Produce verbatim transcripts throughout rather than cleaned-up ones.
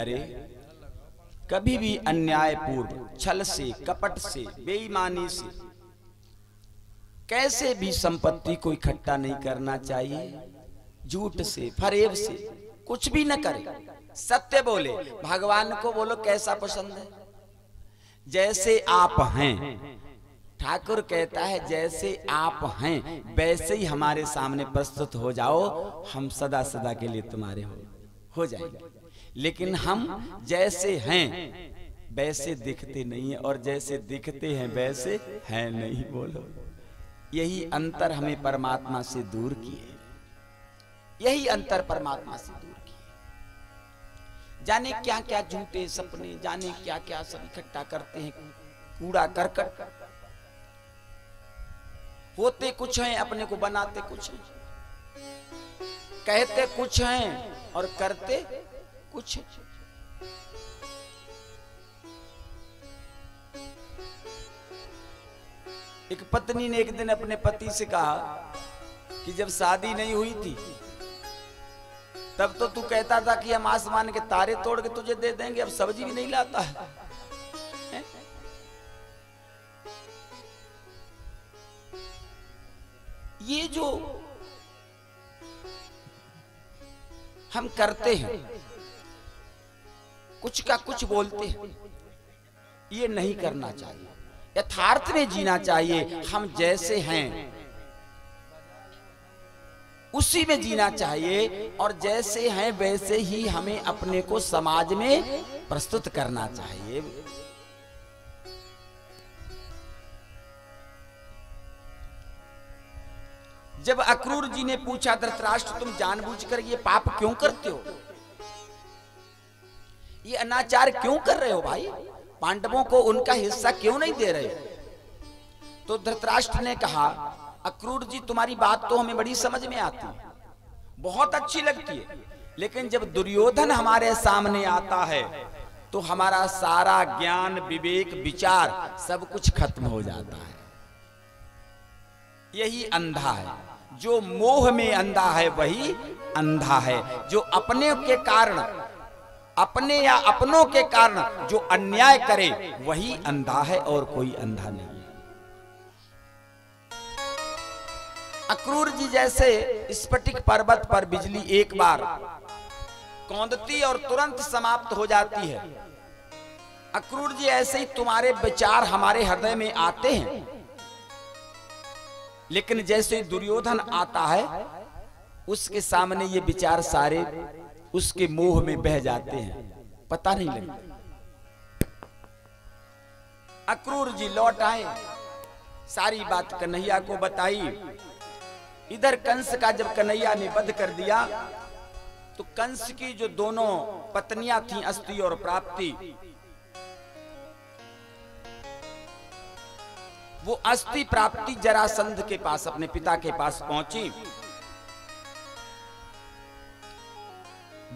प्यारे, कभी भी अन्याय पूर्व, छल से, कपट से, बेईमानी से कैसे भी संपत्ति को इकट्ठा नहीं करना चाहिए। झूठ से, फरेब से कुछ भी न करे, सत्य बोले, भगवान को बोलो कैसा पसंद है, जैसे आप हैं। ठाकुर कहता है जैसे आप हैं वैसे ही हमारे सामने प्रस्तुत हो जाओ, हम सदा सदा के लिए तुम्हारे हो हो जाएंगे। लेकिन हम जैसे हैं वैसे दिखते नहीं है, और जैसे दिखते हैं वैसे हैं नहीं। बोलो, यही अंतर हमें परमात्मा से दूर किए, यही अंतर परमात्मा से दूर किए। जाने क्या क्या झूठे सपने, जाने क्या क्या सब इकट्ठा करते हैं, कूड़ा करकट होते कुछ हैं, अपने को बनाते कुछ हैं, कहते कुछ हैं और करते कुछ हैं। एक पत्नी ने एक दिन अपने पति से कहा कि जब शादी नहीं हुई थी तब तो तू कहता था कि हम आसमान के तारे तोड़ के तुझे दे देंगे, अब सब्जी भी नहीं लाता है। ये जो हम करते हैं, कुछ का कुछ बोलते हैं, ये नहीं करना चाहिए। यथार्थ में जीना चाहिए, हम जैसे हैं उसी में जीना चाहिए, और जैसे हैं वैसे ही हमें अपने को समाज में प्रस्तुत करना चाहिए। जब अक्रूर जी ने पूछा धृतराष्ट्र तुम जानबूझकर ये पाप क्यों करते हो, ये अनाचार क्यों कर रहे हो भाई, पांडवों को उनका हिस्सा क्यों नहीं दे रहे हो? तो धृतराष्ट्र ने कहा अक्रूर जी तुम्हारी बात तो हमें बड़ी समझ में आती है, बहुत अच्छी लगती है, लेकिन जब दुर्योधन हमारे सामने आता है तो हमारा सारा ज्ञान, विवेक, विचार सब कुछ खत्म हो जाता है। यही अंधा है, जो मोह में अंधा है वही अंधा है, जो अपने के कारण, अपने या अपनों के कारण जो अन्याय करे वही अंधा है, और कोई अंधा नहीं। अक्रूर जी जैसे स्फटिक पर्वत पर बिजली एक बार कौंधती और तुरंत समाप्त हो जाती है, अक्रूर जी ऐसे ही तुम्हारे विचार हमारे हृदय में आते हैं, लेकिन जैसे दुर्योधन आता है उसके सामने ये विचार सारे उसके मोह में बह जाते हैं, पता नहीं लगता। अक्रूर जी लौट आए, सारी बात कन्हैया को बताई। इधर कंस का जब कन्हैया ने वध कर दिया तो कंस की जो दोनों पत्नियां थीं, अस्ति और प्राप्ति, वो अस्ति प्राप्ति जरासंध के पास, अपने पिता के पास पहुंची।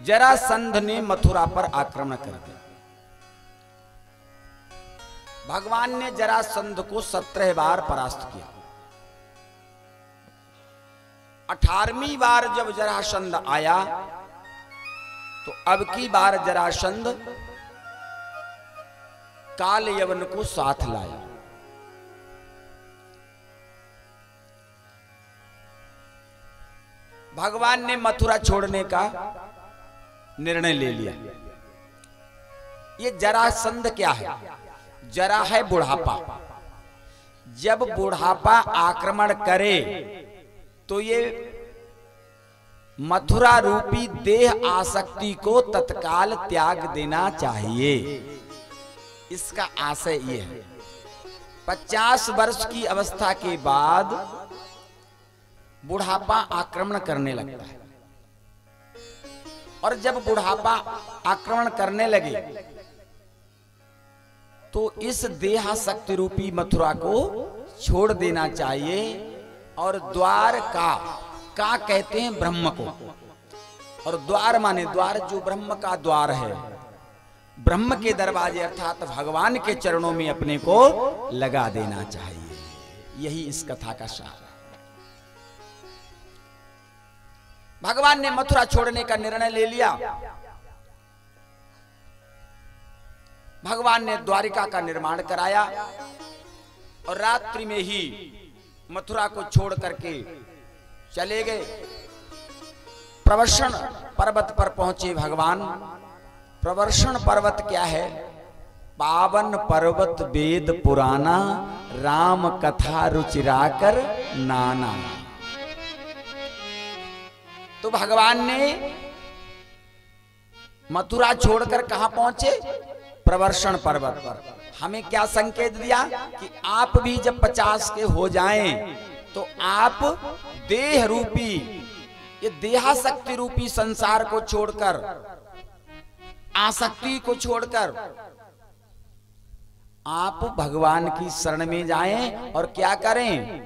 जरासंध ने मथुरा पर आक्रमण कर दिया। भगवान ने जरासंध को सत्रह बार परास्त किया। अठारहवीं बार जब जरासंध आया तो अब की बार जरासंध काल यवन को साथ लाया। भगवान ने मथुरा छोड़ने का निर्णय ले लिया। ये जरासंध क्या है? जरा है बुढ़ापा। जब बुढ़ापा आक्रमण करे तो ये मथुरा रूपी देह आसक्ति को तत्काल त्याग देना चाहिए, इसका आशय ये है। पचास वर्ष की अवस्था के बाद बुढ़ापा आक्रमण करने लगता है, और जब बुढ़ापा आक्रमण करने लगे तो इस देहाशक्ति रूपी मथुरा को छोड़ देना चाहिए, और द्वार का का कहते हैं ब्रह्म को, और द्वार माने द्वार जो ब्रह्म का द्वार है, ब्रह्म के दरवाजे अर्थात भगवान के चरणों में अपने को लगा देना चाहिए। यही इस कथा का सार। भगवान ने मथुरा छोड़ने का निर्णय ले लिया। भगवान ने द्वारिका का निर्माण कराया और रात्रि में ही मथुरा को छोड़ करके चले गए। प्रवर्षण पर्वत पर पहुंचे भगवान। प्रवर्षण पर्वत क्या है? पावन पर्वत वेद पुराना, राम कथा रुचिराकर नाना। तो भगवान ने मथुरा छोड़कर कहां पहुंचे? प्रवर्षण पर्वत पर। हमें क्या संकेत दिया कि आप भी जब पचास के हो जाएं तो आप देह रूपी, ये देहाशक्ति रूपी संसार को छोड़कर, आसक्ति को छोड़कर आप भगवान की शरण में जाएं और क्या करें?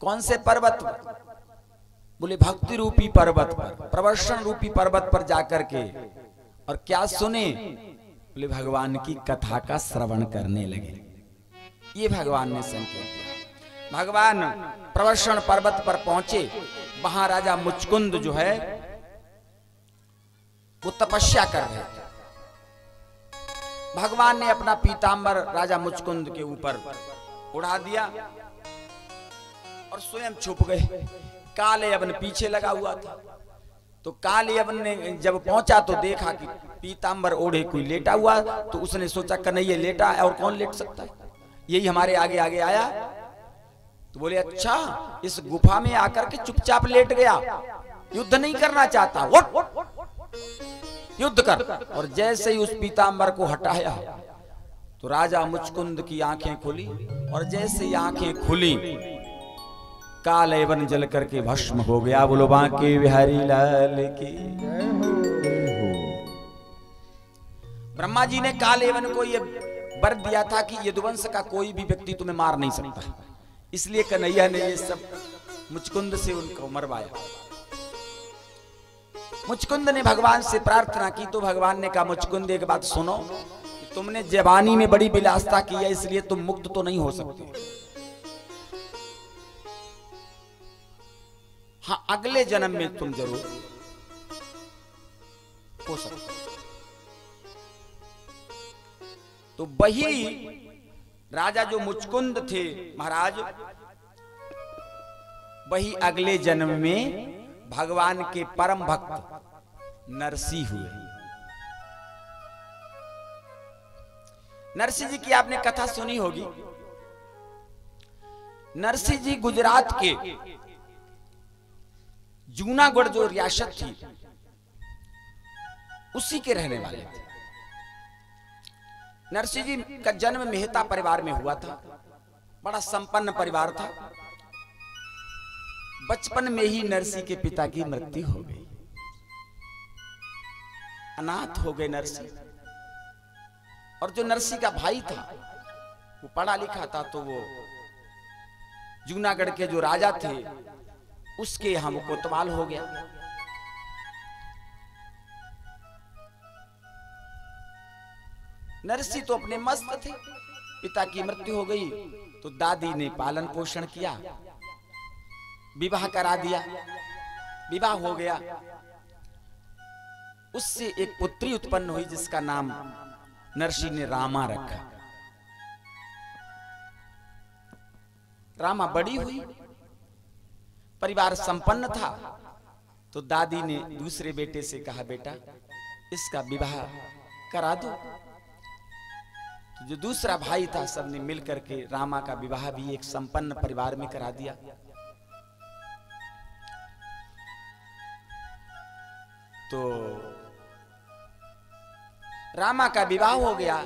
कौन से पर्वत? बोले भक्ति रूपी पर्वत पर, प्रवर्षण रूपी पर्वत पर जाकर के और क्या सुने? बोले भगवान की कथा का श्रवण करने लगे। ये भगवान ने संकेत दिया। भगवान प्रवर्षण पर्वत पर पहुंचे। वहां राजा मुचकुंद जो है वो तपस्या कर रहे थे। भगवान ने अपना पीताम्बर राजा मुचकुंद के ऊपर उड़ा दिया और स्वयं छुप गए। काले अवन पीछे लगा हुआ था। तो काले अवन ने जब पहुंचा तो देखा कि पीताम्बर ओढ़े कोई लेटा हुआ। तो उसने सोचा कन्हैया लेटा है और कौन लेट सकता है, यही हमारे आगे आगे आया। तो बोले अच्छा, इस गुफा में आकर के चुपचाप लेट गया, युद्ध नहीं करना चाहता, युद्ध कर। और जैसे ही उस पीताम्बर को हटाया तो राजा मुचकुंद की आंखें खुली और जैसे ही आंखें खुली काले वन जल करके भस्म हो गया। बोलो बांके बिहारी लाल की। ब्रह्मा जी ने काले वन को यह वर दिया था कि यदुवंश का कोई भी व्यक्ति तुम्हें मार नहीं सकता, इसलिए कन्हैया ने ये सब मुचकुंद से उनको मरवाया। मुचकुंद ने भगवान से प्रार्थना की तो भगवान ने कहा मुचकुंद एक बात सुनो, तुमने जवानी में बड़ी विलासता की है, इसलिए तुम मुक्त तो नहीं हो सकते। हाँ, अगले जन्म में तुम जरूर हो सकते। तो वही राजा जो मुचकुंद थे महाराज, वही अगले जन्म में भगवान के परम भक्त नरसिंह हुए। नरसिंह जी की आपने कथा सुनी होगी। नरसिंह जी गुजरात के जूनागढ़ जो रियासत थी उसी के रहने वाले थे। नरसिंह जी का जन्म मेहता परिवार में हुआ था। बड़ा संपन्न परिवार था। बचपन में ही नरसिंह के पिता की मृत्यु हो गई। अनाथ हो गए नरसिंह। और जो नरसिंह का भाई था वो पढ़ा लिखा था, तो वो जूनागढ़ के जो राजा थे उसके यहां वो कोतवाल हो गया। नरसिंह तो अपने मस्त थे, पिता की मृत्यु हो गई तो दादी ने पालन पोषण किया, विवाह करा दिया। विवाह हो गया, उससे एक पुत्री उत्पन्न हुई जिसका नाम नरसिंह ने रामा रखा। रामा बड़ी हुई, परिवार संपन्न था। तो दादी ने दूसरे बेटे से कहा बेटा इसका विवाह करा दो। तो जो दूसरा भाई था सबने मिलकर के रामा का विवाह भी एक संपन्न परिवार में करा दिया। तो रामा का विवाह हो गया।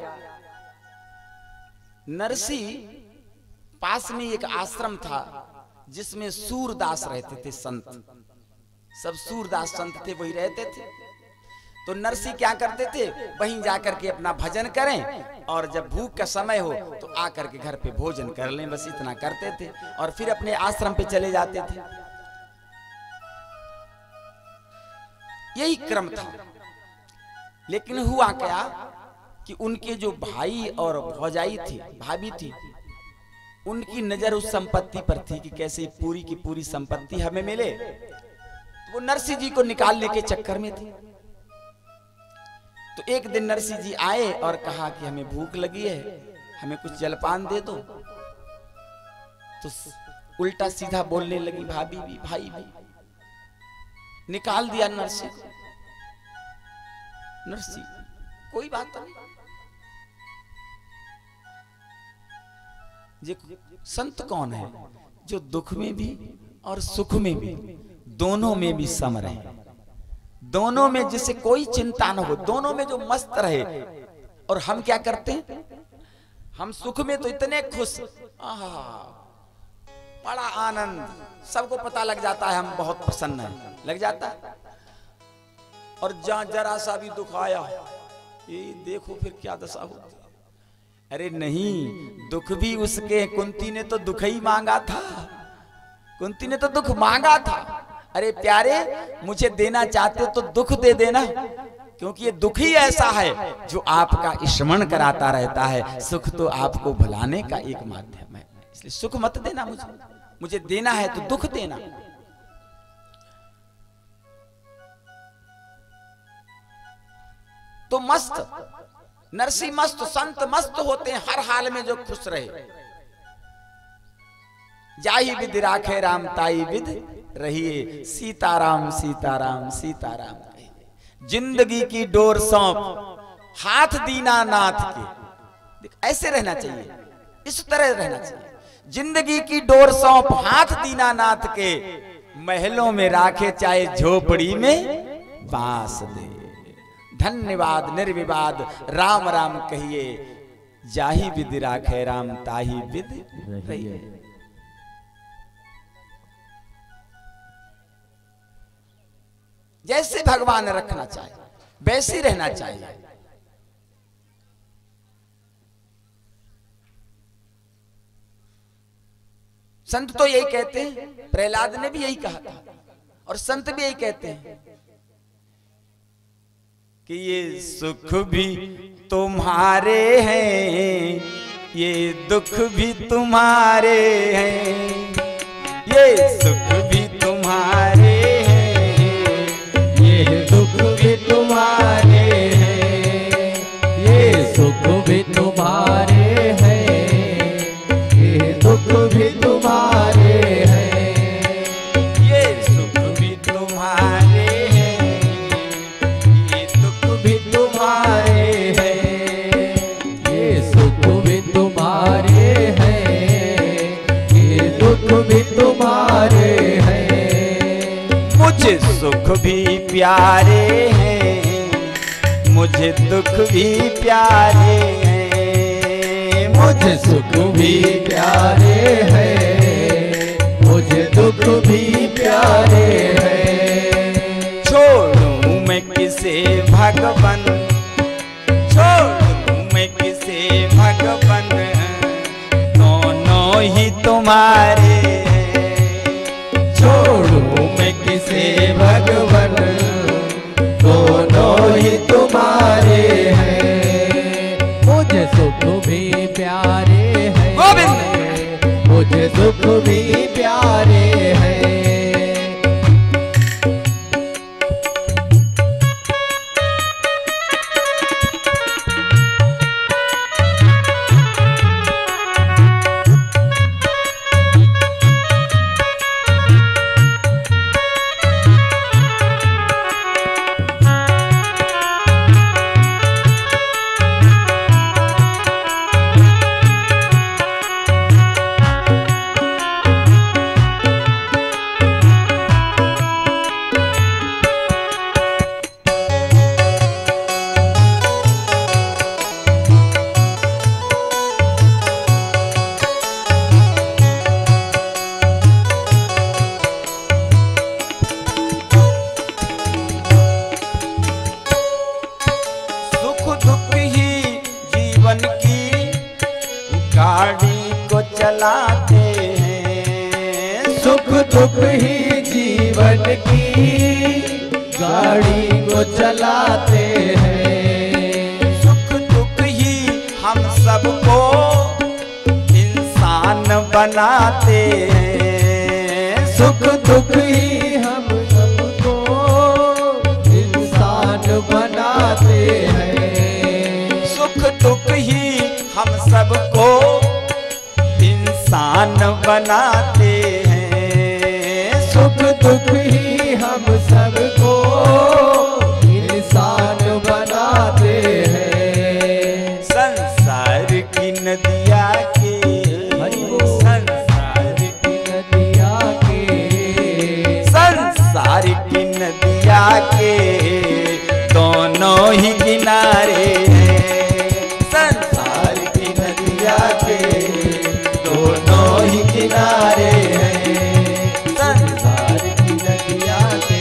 नरसिंह पास में एक आश्रम था जिसमें सूरदास रहते थे, संत। सब सूरदास संत थे, वही रहते थे। तो नरसिंह क्या करते थे, वहीं जाकर के अपना भजन करें और जब भूख का समय हो तो आकर के घर पे भोजन कर लें, बस इतना करते थे और फिर अपने आश्रम पे चले जाते थे। यही क्रम था। लेकिन हुआ क्या कि उनके जो भाई और भौजाई थी, भाभी थी, उनकी नजर उस संपत्ति पर थी कि कैसे पूरी की पूरी संपत्ति हमें मिले। तो वो नरसिंह जी को निकालने के चक्कर में थी। तो एक दिन नरसिंह जी आए और कहा कि हमें भूख लगी है, हमें कुछ जलपान दे दो। तो उल्टा सीधा बोलने लगी भाभी भी, भाई भी। निकाल दिया नरसिंह नरसिंह कोई बात नहीं। संत कौन है? जो दुख में भी और सुख में भी, दोनों में भी सम रहे, दोनों में जिसे कोई चिंता ना हो, दोनों में जो मस्त रहे। और हम क्या करते हैं? हम सुख में तो इतने खुश, आहा बड़ा आनंद, सबको पता लग जाता है हम बहुत प्रसन्न है, लग जाता है। और जहां जरा सा भी दुख आया, ये देखो फिर क्या दशा हो। अरे नहीं, दुख भी उसके, कुंती ने तो दुख ही मांगा था, कुंती ने तो दुख मांगा था। अरे प्यारे, मुझे देना चाहते हो तो दुख दे देना, क्योंकि ये दुख ही ऐसा है जो आपका स्मरण कराता रहता है। सुख तो आपको भुलाने का एक माध्यम है, इसलिए सुख मत देना मुझे, मुझे देना है तो दुख देना। तो मस्त नरसी मस्त, संत मस्त होते हैं हर हाल में, जो खुश रहे। जाहि विद राखे राम ताई विद रहिए, सीताराम सीताराम सीताराम। जिंदगी की डोर सौंप हाथ दीना नाथ के। ऐसे रहना चाहिए, इस तरह रहना चाहिए। जिंदगी की डोर सौंप हाथ दीना नाथ के, महलों में राखे चाहे झोपड़ी में बास दे। धन्यवाद निर्विवाद राम राम कहिए, जाहि विद राखे राम ताहि विद रहिए। जैसे भगवान रखना चाहिए वैसे रहना चाहिए। संत तो यही कहते हैं, प्रहलाद ने भी यही कहा था और संत भी यही कहते हैं कि ये सुख भी तुम्हारे हैं, ये दुख भी तुम्हारे हैं, ये सुख भी तुम्हारे तुम्हारे हैं, ये सुख भी तुम्हारे हैं, ये दुख भी तुम्हारे हैं, ये सुख भी तुम्हारे हैं, ये दुख भी तुम्हारे हैं, ये सुख भी तुम्हारे हैं, ये दुख भी तुम्हारे हैं। मुझे सुख भी प्यारे हैं, मुझे दुख भी प्यारे हैं, मुझे सुख भी प्यारे हैं, मुझे दुख भी प्यारे हैं। छोड़ूं मैं किसे भगवन, छोड़ूं मैं किसे भगवन, दोनों ही तुम्हारे हैं। छोड़ूं मैं किसे भगवन, दोनों ही तुम्हारे हैं। मुझे सुख भी प्यारे हैं, मुझे सुख भी प्यारे हैं। बनाते हैं बनाते हैं, सुख दुख ही हम सबको इंसान बनाते हैं। संसार की नदिया के संसार की नदिया के संसार की नदिया के दोनों ही किनारे हैं। किनारे संसार की नदिया के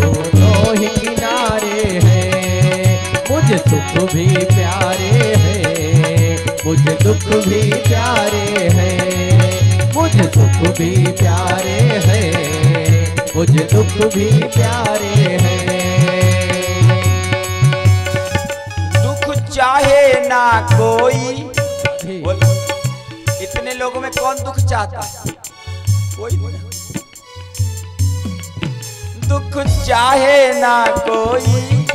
दोनों ही किनारे हैं। मुझे सुख भी प्यारे हैं, मुझे दुख भी प्यारे हैं, मुझे सुख भी प्यारे हैं, मुझे दुख भी प्यारे हैं। दुख चाहे ना कोई, इतने लोगों में कौन दुख चाहता है? कोई नहीं। दुख चाहे ना कोई,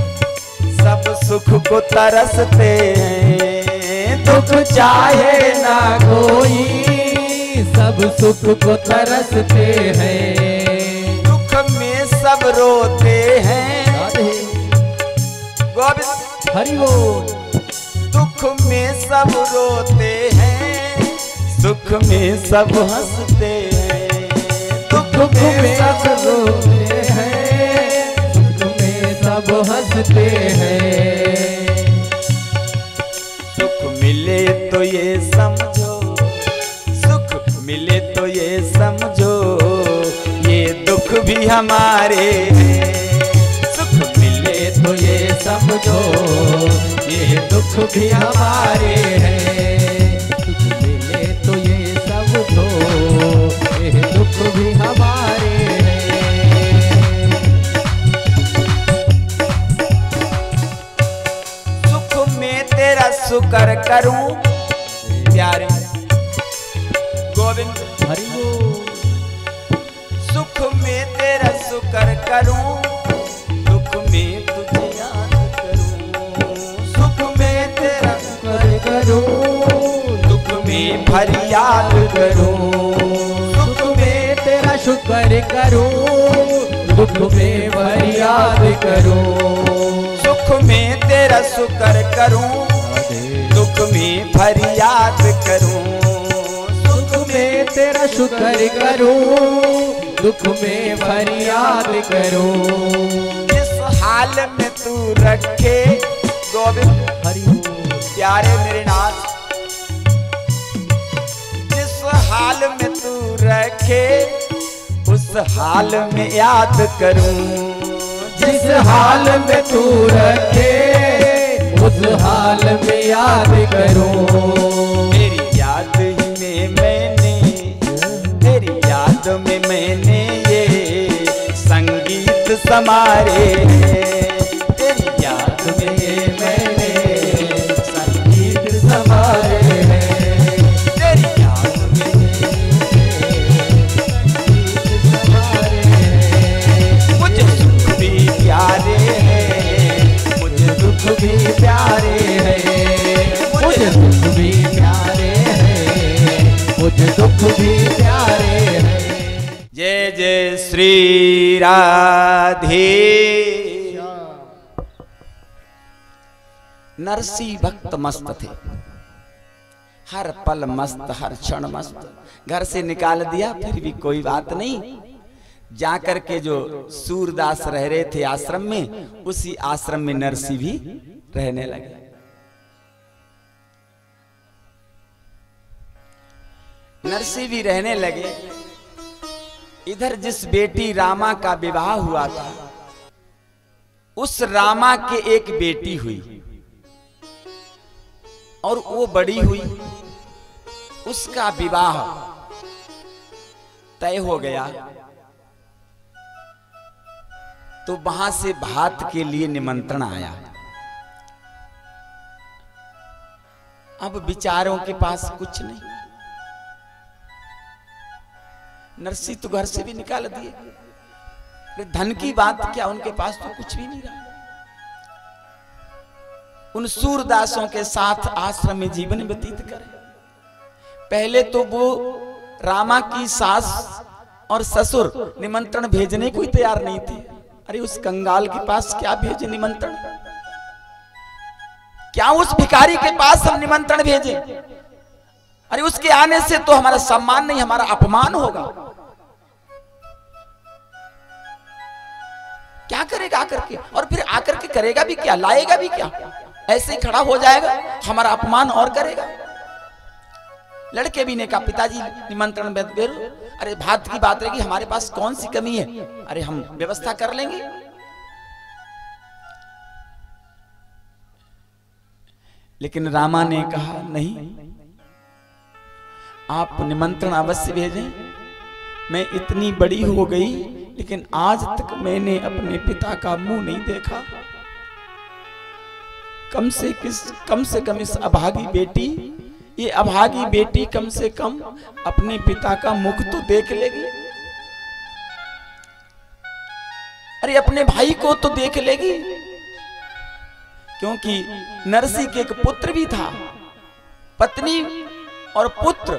सब सुख को तरसते हैं। दुख चाहे ना कोई, सब सुख को तरसते हैं। दुख में सब रोते हैं। गोविंद हरि बोल। दुख में सब रोते हैं, सुख में सब हंसते हैं। दुख में सब रोते हैं, सुख में सब हंसते हैं। सुख मिले तो ये समझो, सुख मिले तो ये समझो, ये दुख भी हमारे हैं। सुख मिले तो ये समझो, ये दुख भी हमारे हैं। दुख भी हमारे हैं। सुख में तेरा शुक्र करूं प्यारे गोविंद हरि बोल। सुख में तेरा शुक्र करूं, दुख में तुझे याद करूं। सुख में तेरा शुक्र करूं, दुख में फरियाद करूं। शुक्र करो, दुख में फरियाद करो। सुख में तेरा शुक्र करो, दुख में फरियाद करो। सुख में तेरा शुक्र करो, दुख में फरियाद करो। इस हाल में तू रखे गोविंद हरि प्यारे मेरे नाथ। जिस हाल में तू रखे, उस हाल में याद करूं। जिस हाल में तू रखे, उस हाल में याद करूं। तेरी याद में मैंने, तेरी याद में मैंने ये संगीत समारे हैं। तेरी याद में मैंने संगीत समारे हैं। मुझे प्यारे हैं, मुझे दुख भी प्यारे हैं, मुझे दुख भी प्यारे हैं। जय जय श्री राधे। नरसी भक्त मस्त थे, हर पल मस्त, हर क्षण मस्त। घर से निकाल दिया फिर भी कोई बात नहीं। जाकर के जो सूरदास रह रहे थे आश्रम में, उसी आश्रम में नरसी भी रहने लगे। नरसी भी रहने लगे। इधर जिस बेटी रामा का विवाह हुआ था, उस रामा के एक बेटी हुई और वो बड़ी हुई। उसका विवाह तय हो गया तो वहां से भात के लिए निमंत्रण आया। अब बिचारों के पास कुछ नहीं। नरसी तो घर से भी निकाल दिए, धन की बात क्या, उनके पास तो कुछ भी नहीं रहा। उन सूरदासों के साथ आश्रम में जीवन व्यतीत करें। पहले तो वो रामा की सास और ससुर निमंत्रण भेजने को ही तैयार नहीं थे। अरे उस कंगाल के पास क्या भेजे निमंत्रण, क्या उस भिखारी के पास हम निमंत्रण भेजे? अरे उसके आने से तो हमारा सम्मान नहीं, हमारा अपमान होगा। क्या करेगा आकर के, और फिर आकर के करेगा भी क्या, लाएगा भी क्या? ऐसे ही खड़ा हो जाएगा, हमारा अपमान और करेगा। लड़के भी ने कहा पिताजी निमंत्रण भेज दे। अरे भात की बात रहेगी, हमारे पास कौन सी कमी है, अरे हम व्यवस्था कर लेंगे। लेकिन रामा ने कहा नहीं, आप निमंत्रण अवश्य भेजें, मैं इतनी बड़ी हो गई लेकिन आज तक मैंने अपने पिता का मुंह नहीं देखा। कम से किस कम से कम इस अभागी बेटी, ये अभागी बेटी कम से कम अपने पिता का मुख तो देख लेगी, अरे अपने भाई को तो देख लेगी। क्योंकि नरसी के एक पुत्र भी था। पत्नी और पुत्र,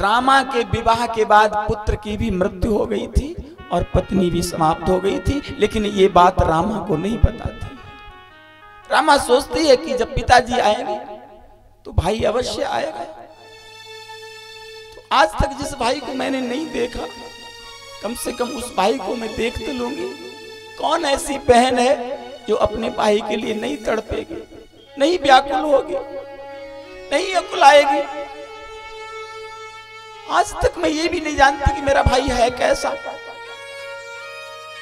रामा के विवाह के बाद पुत्र की भी मृत्यु हो गई थी और पत्नी भी समाप्त हो गई थी, लेकिन ये बात रामा को नहीं पता थी। रामा सोचती है कि जब पिताजी आएंगे तो भाई अवश्य आएगा, तो आज तक जिस भाई को मैंने नहीं देखा कम से कम उस भाई को मैं देख तो लूंगी। कौन ऐसी बहन है जो अपने भाई के लिए नहीं तड़पेगी, नहीं व्याकुल होगी, नहीं अकुलाएगी? आज तक मैं ये भी नहीं जानती कि मेरा भाई है कैसा।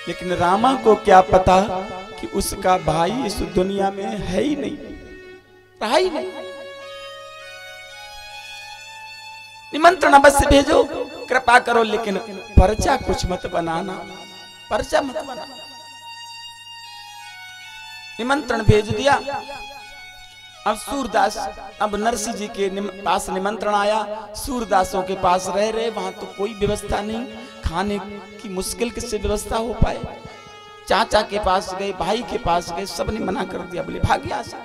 लेकिन रामा को क्या पता कि उसका भाई इस दुनिया में है ही नहीं, रहा ही नहीं। निमंत्रण अवश्य भेजो, कृपा करो, लेकिन पर्चा कुछ मत बनाना, पर्चा मत बनाना। निमंत्रण भेज दिया। अब सूरदास, अब नरसी जी के निम, पास निमंत्रण आया। सूरदासों के पास रह रहे, वहां तो कोई व्यवस्था नहीं, खाने की मुश्किल किससे व्यवस्था हो पाए। चाचा के पास गए, भाई के पास गए, सबने मना कर दिया। बोले भाग्य आशा,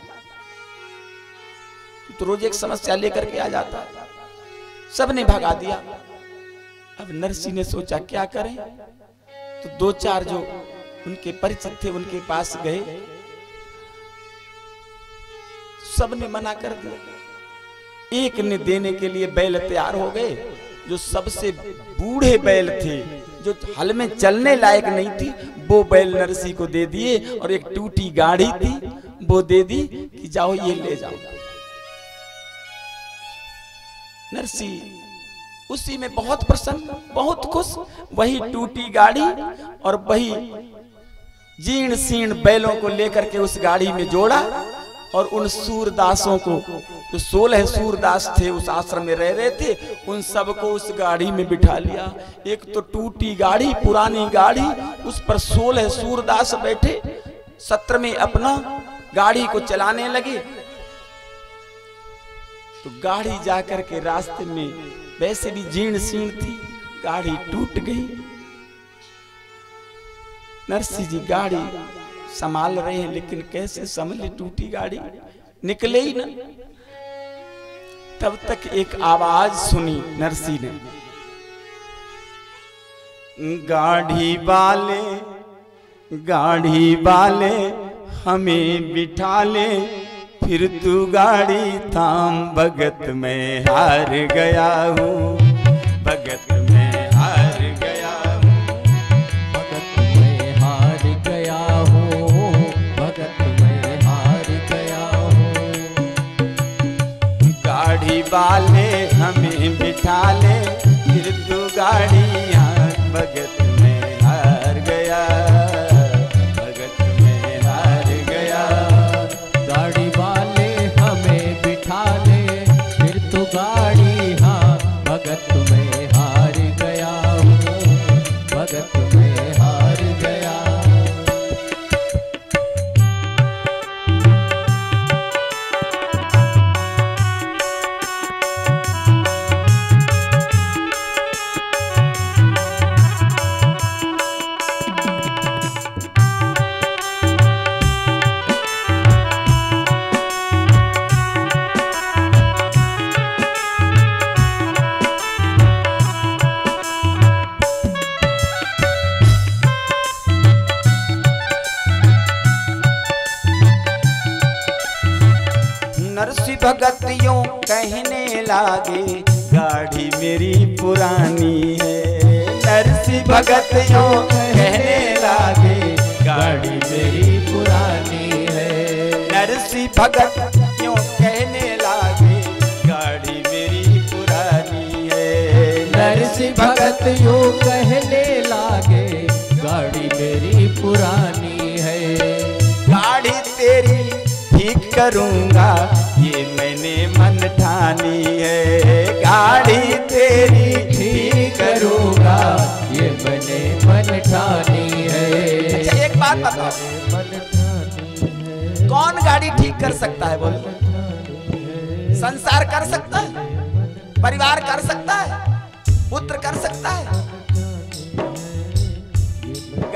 तू तो रोज एक समस्या लेकर के आ जाता है। सबने भगा दिया। अब नरसी ने सोचा क्या करें, तो दो चार जो उनके परिचित थे उनके पास गए, सबने मना कर दिया। एक ने देने के लिए बैल तैयार हो गए, जो सबसे बूढ़े बैल थे, जो हल में चलने लायक नहीं थी, वो बैल नरसी को दे दिए। और एक टूटी गाड़ी थी वो दे दी कि जाओ ये ले जाओ। नरसी उसी में बहुत प्रसन्न, बहुत खुश। वही टूटी गाड़ी और वही जीर्ण सीर्ण बैलों को लेकर के उस गाड़ी में जोड़ा और उन सूरदासों को, जो सोलह सूरदास थे उस आश्रम में रह रहे थे, उन सबको उस गाड़ी में बिठा लिया। एक तो टूटी गाड़ी, पुरानी गाड़ी, उस पर सोलह सूरदास बैठे, सत्र में अपना गाड़ी को चलाने लगे। तो गाड़ी जाकर के रास्ते में वैसे भी जीर्ण सीर्ण थी, गाड़ी टूट गई। नरसी जी गाड़ी संभाल रहे हैं, लेकिन कैसे संभले, टूटी गाड़ी निकले ही ना। तब तक एक आवाज सुनी नरसी ने, गाड़ी वाले गाड़ी वाले हमें बिठा ले, फिर तू गाड़ी थाम, भगत में हार गया हूँ, भगत में हार गया हूँ, भगत में हार गया हूँ। गाड़ी वाले हमें बिठा ले, फिर तू गाड़ियाँ, भगत में हार गया, भगत में हार गया। गाड़ी वाले हमें बिठा ले, फिर तू गाड़ियाँ, भगत में हार दर्शी भगतियों कहने लागे गाड़ी मेरी पुरानी है। दर्शी भगतियों कहने लागे गाड़ी मेरी पुरानी है। दर्शी भगतियों कहने लागे गाड़ी मेरी पुरानी है। दर्शी भगतियों कहने लागे गाड़ी मेरी पुरानी है। गाड़ी तेरी ठीक करूँगा ये मैंने मन ठानी है। गाड़ी तेरी ठीक करूँगा ये मैंने मन ठानी है। अच्छा एक बात बताओ, कौन गाड़ी ठीक कर सकता है? बोलो, संसार कर सकता है? परिवार कर सकता है? पुत्र कर सकता है?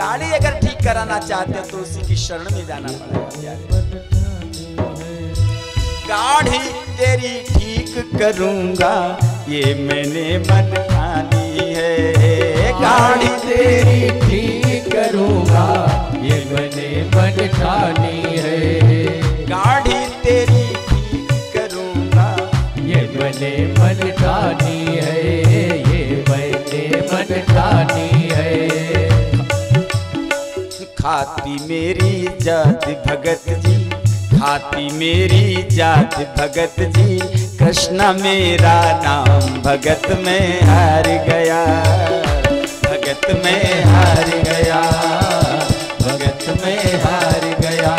गाड़ी अगर ठीक कराना चाहते हो तो उसी की शरण में जाना पड़ेगा। गाड़ी तेरी ठीक करूँगा ये मैंने मन ठानी है। गाड़ी तेरी ठीक करूँगा ये मैंने मन ठानी है। गाड़ी तेरी ठीक करूँगा ये मैंने मन ठानी है। ये मैंने मन ठानी है। खाती मेरी जात भगत जी, खाती मेरी जात भगत जी, कृष्णा मेरा नाम भगत में हार गया, भगत में हार गया, भगत में हार गया।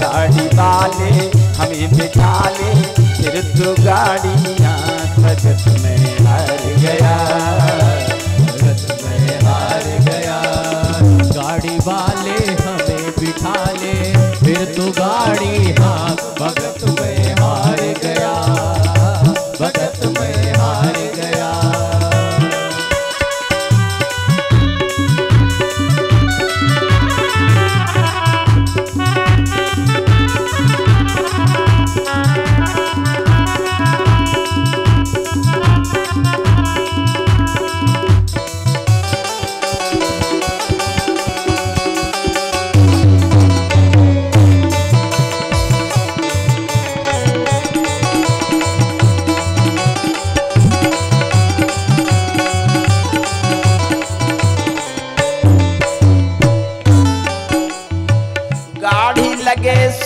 गाड़ी वाले हमें बिठा ले फिर तो गाड़ियाँ भगत में हार गया, भगत में हार गया। गाड़ी वाले हमें बिठा ले फिर तो गाड़ी हाँ भगत में हार गया, भगत में हार गया।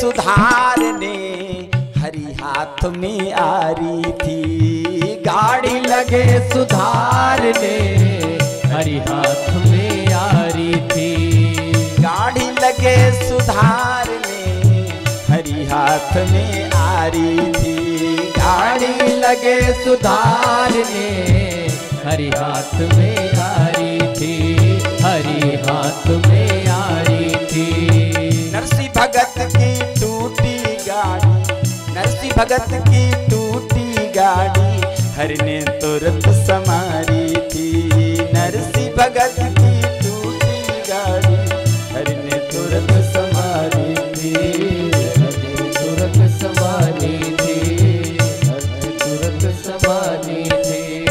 सुधारने हरी हाथ में आ रही थी। गाड़ी लगे सुधारने हरी हाथ में आ रही थी। गाड़ी लगे सुधारने हरी हाथ में आ रही थी। गाड़ी लगे सुधारने हरी हाथ में आ रही थी। हरी हाथ में आ रही थी। नरसी भगत की टूटी गाड़ी, नरसी भगत की टूटी गाड़ी, हरि ने तुरंत संवारी थी। नरसी भगत की टूटी गाड़ी, हरि ने तुरंत संवारी थी, हरि तुरंत संवारी थी, हरि तुरंत संवारी थी।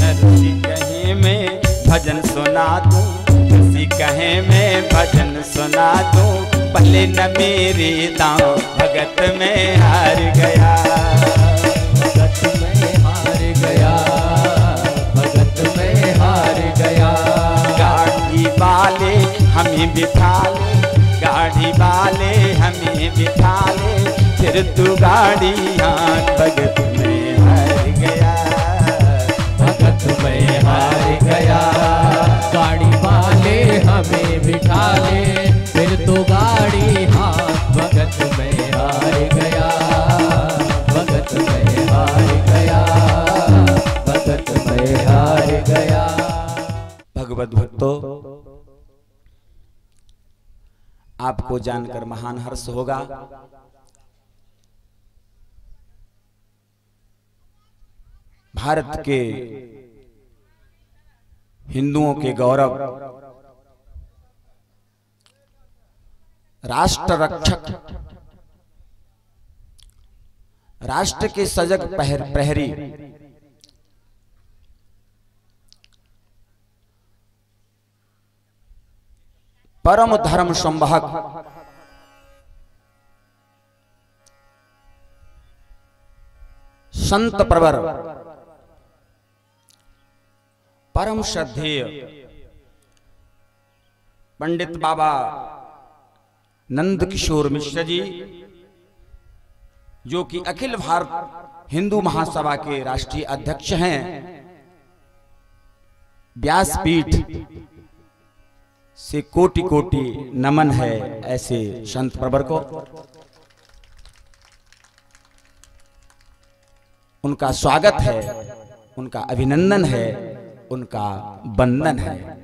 नरसी कहे मैं भजन सुना दूँ, नरसी कहे मैं भजन सुना दूँ, पहले न मेरे दाम भगत में हार गया, भगत में हार गया, भगत में हार गया। गाड़ी वाले हमें बिठा ले, गाड़ी वाले हमें बिठा ले, फिर तू गाड़ी हाँ भगत में हार गया, भगत में हार गया। गाड़ी वाले हमें बिठा ले फिर तो गाड़ी हाँ भगत में हार गया, भगत में हार गया, भगत में हार गया। भगवत भक्तों, आपको जानकर महान हर्ष होगा। भारत के हिंदुओं के गौरव राष्ट्र रक्षक, राष्ट्र के सजग पहर प्रहरी परम धर्म संवाहक संत प्रवर परम श्रद्धेय पंडित बाबा नंद किशोर मिश्र जी, जो कि अखिल भारत हिंदू महासभा के राष्ट्रीय अध्यक्ष हैं, व्यासपीठ से कोटि कोटि नमन है ऐसे संत प्रवर को। उनका स्वागत है, उनका अभिनंदन है, उनका वंदन है।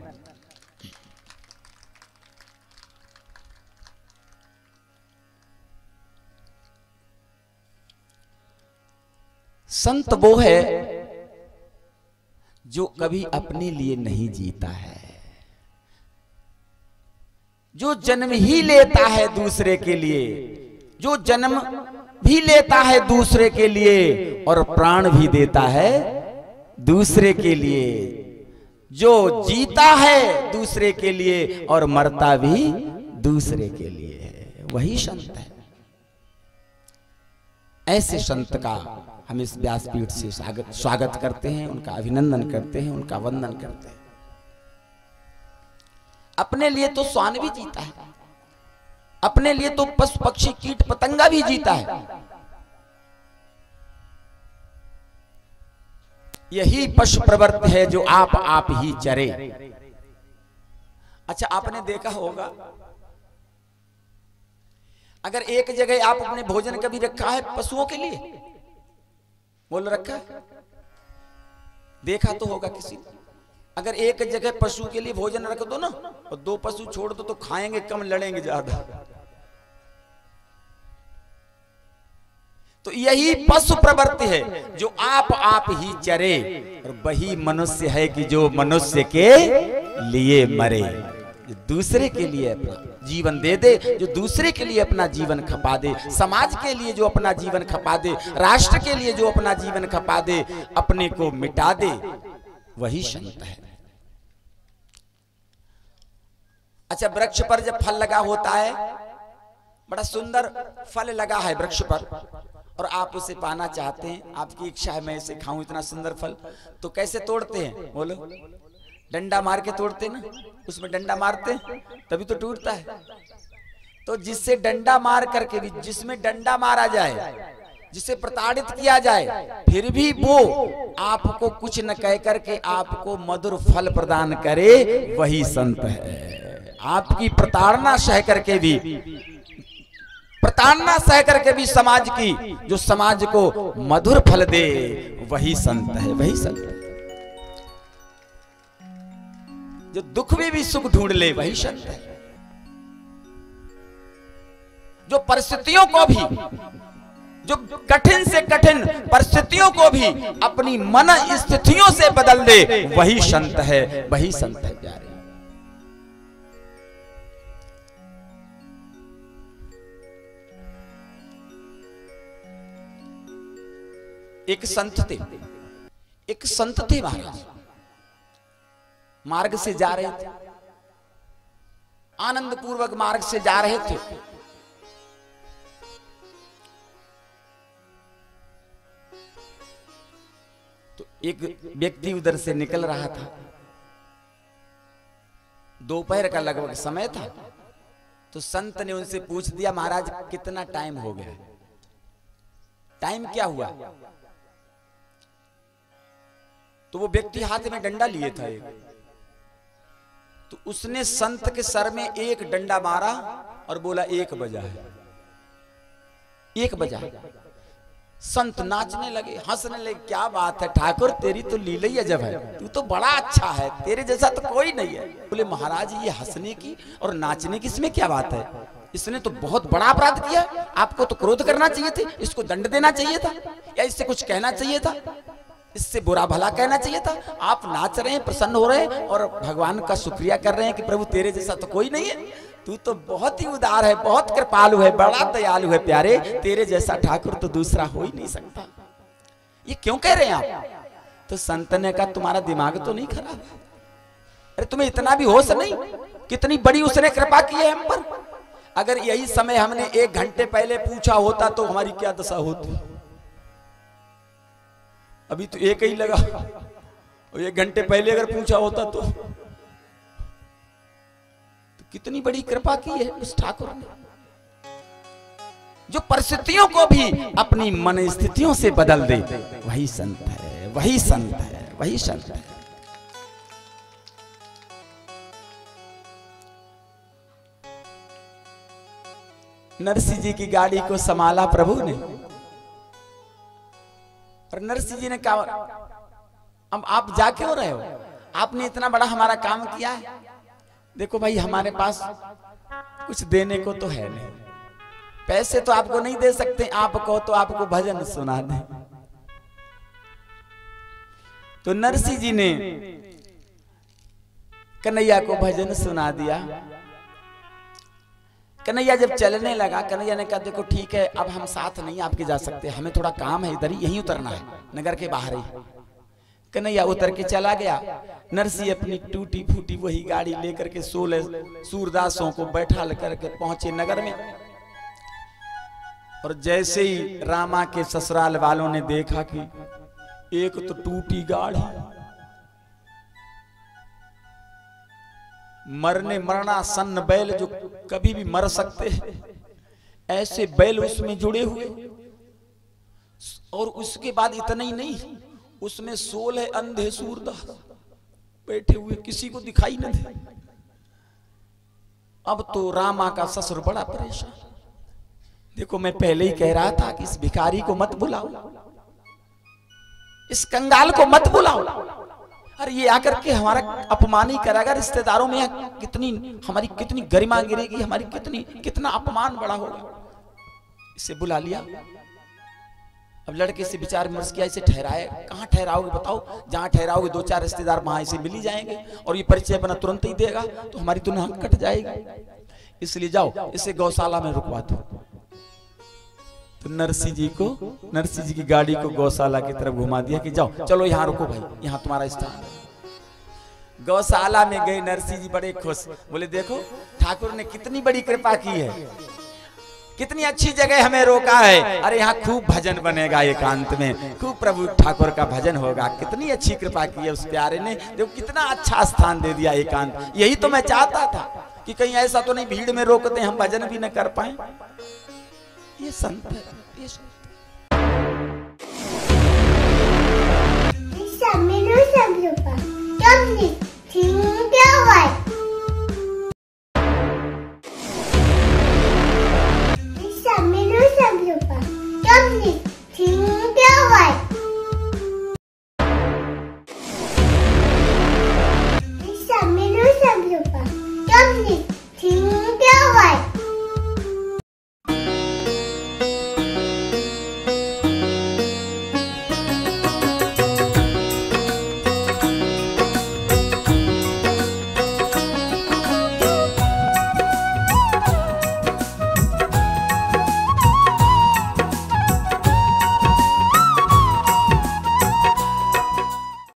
संत वो है जो कभी अपने लिए नहीं जीता है, जो जन्म ही लेता है दूसरे के लिए, जो जन्म भी लेता है दूसरे के लिए और प्राण भी देता है दूसरे के लिए, जो जीता है दूसरे के लिए और मरता भी दूसरे के लिए है, वही संत है। ऐसे संत का हम इस व्यासपीठ से स्वागत स्वागत करते हैं, उनका अभिनंदन करते हैं, उनका वंदन करते हैं। अपने लिए तो स्वान भी जीता है, अपने लिए तो पशु पक्षी कीट पतंगा भी जीता है। यही पशु प्रवृत्ति है जो आप आप ही चरे। अच्छा, आपने देखा होगा, अगर एक जगह आप अपने भोजन कभी रखा है पशुओं के लिए, बोल रखा है, देखा तो होगा किसी ने। अगर एक जगह पशु के लिए भोजन रख दो ना और दो पशु छोड़ दो तो खाएंगे कम, लड़ेंगे ज्यादा। तो यही पशु प्रवृत्ति है जो आप आप ही चरे, और वही मनुष्य है कि जो मनुष्य के लिए मरे, जो दूसरे के लिए अपना जीवन दे दे, जो दूसरे के लिए अपना जीवन खपा दे, समाज के लिए जो अपना जीवन खपा दे, राष्ट्र के लिए जो अपना जीवन खपा दे, अपने को मिटा दे, वही संत है। अच्छा, वृक्ष पर जब फल लगा होता है, बड़ा सुंदर फल लगा है वृक्ष पर, और आप उसे पाना चाहते हैं, आपकी इच्छा है मैं इसे खाऊं, इतना सुंदर फल, तो कैसे तोड़ते हैं? बोलो, डंडा मार के तोड़ते ना, उसमें डंडा मारते तभी तो टूटता है। तो जिससे डंडा मार करके भी, जिसमें डंडा मारा जाए, जिसे प्रताड़ित किया जाए, फिर भी वो आपको कुछ न कह करके आपको मधुर फल प्रदान करे, वही संत है। आपकी प्रताड़ना सह करके भी, प्रताड़ना सह करके भी समाज की, जो समाज को मधुर फल दे, वही संत है, वही संत है। जो दुख में भी सुख ढूंढ ले, वही संत है। जो परिस्थितियों को भी, जो कठिन से कठिन परिस्थितियों को भी अपनी मन स्थितियों से बदल दे, वही संत है, वही संत है प्यारे। एक संत थे, एक संत थे महाराज, मार्ग से जा रहे थे, आनंद पूर्वक मार्ग से जा रहे थे। एक व्यक्ति उधर से निकल रहा था, दोपहर का लगभग समय था, तो संत ने उनसे पूछ दिया, महाराज कितना टाइम हो गया, टाइम क्या हुआ? तो वो व्यक्ति हाथ में डंडा लिए था एक, तो उसने संत के सर में एक डंडा मारा और बोला एक बजा है, एक बजा है। संत नाचने लगे, हंसने लगे, क्या बात है ठाकुर, तेरी तो लीला ही अजब है, तू तो बड़ा अच्छा है, तेरे जैसा तो कोई नहीं है। बोले महाराज, ये हंसने की और नाचने की इसमें क्या बात है? इसने तो बहुत बड़ा अपराध किया, आपको तो क्रोध करना चाहिए था, इसको दंड देना चाहिए था, या इससे कुछ कहना चाहिए था, इससे बुरा भला कहना चाहिए था। आप नाच रहे हैं, प्रसन्न हो रहे हैं और भगवान का शुक्रिया कर रहे हैं कि प्रभु तेरे जैसा तो कोई नहीं है, तू तो बहुत ही उदार है, बहुत कृपालु है, बड़ा दयालु है प्यारे, तेरे जैसा ठाकुर तो दूसरा हो ही नहीं सकता, ये क्यों कह रहे हैं आप? तो संत ने कहा, तुम्हारा दिमाग तो नहीं खराब है? अरे तुम्हें इतना भी होश नहीं, कितनी बड़ी उसने कृपा की है हम पर। अगर यही समय हमने एक घंटे पहले पूछा होता तो हमारी क्या दशा होती? अभी तो एक ही लगा, और एक घंटे पहले अगर पूछा होता तो, तो कितनी बड़ी कृपा की है उस ठाकुर ने, जो परिस्थितियों को भी अपनी मन स्थितियों से बदल दे। वही संत है, वही संत है, वही संत है। नरसिंह जी की गाड़ी को संभाला प्रभु ने, और नरसिंह जी ने कहा, अब आप जा क्यों रहे हो, आपने इतना बड़ा हमारा काम किया है, देखो भाई हमारे पास कुछ देने को तो है नहीं, पैसे तो आपको नहीं दे सकते, आप कहो तो आपको भजन सुना दें। तो नरसिंह जी ने कन्हैया को भजन सुना दिया। कन्हैया जब चलने लगा, कन्हैया ने कहा देखो ठीक है, अब हम साथ नहीं आपके जा सकते, हमें थोड़ा काम है, इधर ही यहीं उतरना है, नगर के बाहर ही। कन्हैया उतर के चला गया। नरसिंह अपनी टूटी फूटी वही गाड़ी लेकर के सोलह सूरदासों को बैठा करके पहुंचे नगर में। और जैसे ही रामा के ससुराल वालों ने देखा कि एक तो टूटी गाड़ी, मरने मरना सन्न बैल जो कभी भी मर सकते हैं, ऐसे बैल उसमें जुड़े हुए, और उसके बाद इतना ही नहीं, उसमें सोलह अंधे सूरदास बैठे हुए, किसी को दिखाई न दे। अब तो रामा का ससुर बड़ा परेशान। देखो मैं पहले ही कह रहा था कि इस भिखारी को मत बुलाओ, इस कंगाल को मत बुलाओ, अरे ये आकर के हमारा अपमान ही करेगा रिश्तेदारों में, कितनी हमारी कितनी गरिमा गिरेगी, हमारी कितनी कितना अपमान बड़ा होगा। इसे बुला लिया। अब लड़के से विचार विमर्श किया, इसे ठहराए, कहाँ ठहराओगे बताओ, जहाँ ठहराओगे दो चार रिश्तेदार वहां इसे मिल ही जाएंगे, और ये परिचय अपना तुरंत ही देगा तो हमारी तो नाम कट जाएगी, इसलिए जाओ इसे गौशाला में रुकवा दो। तो नरसिंह जी को नरसिंह जी की गाड़ी को गौशाला की तरफ घुमा दिया कि जाओ चलो यहाँ रुको भाई, यहाँ तुम्हारा स्थान है। गौशाला में गए नरसिंह जी बड़े खुश, बोले देखो ठाकुर ने कितनी बड़ी कृपा की है, कितनी अच्छी जगह हमें रोका है, अरे यहाँ खूब भजन बनेगा, एकांत में खूब प्रभु ठाकुर का भजन होगा, कितनी अच्छी कृपा की है उस प्यारे ने, देखो कितना अच्छा स्थान दे दिया एकांत। यही तो मैं चाहता था कि कहीं ऐसा तो नहीं भीड़ में रोकते हम भजन भी न कर पाए। ये संत है, ये संत।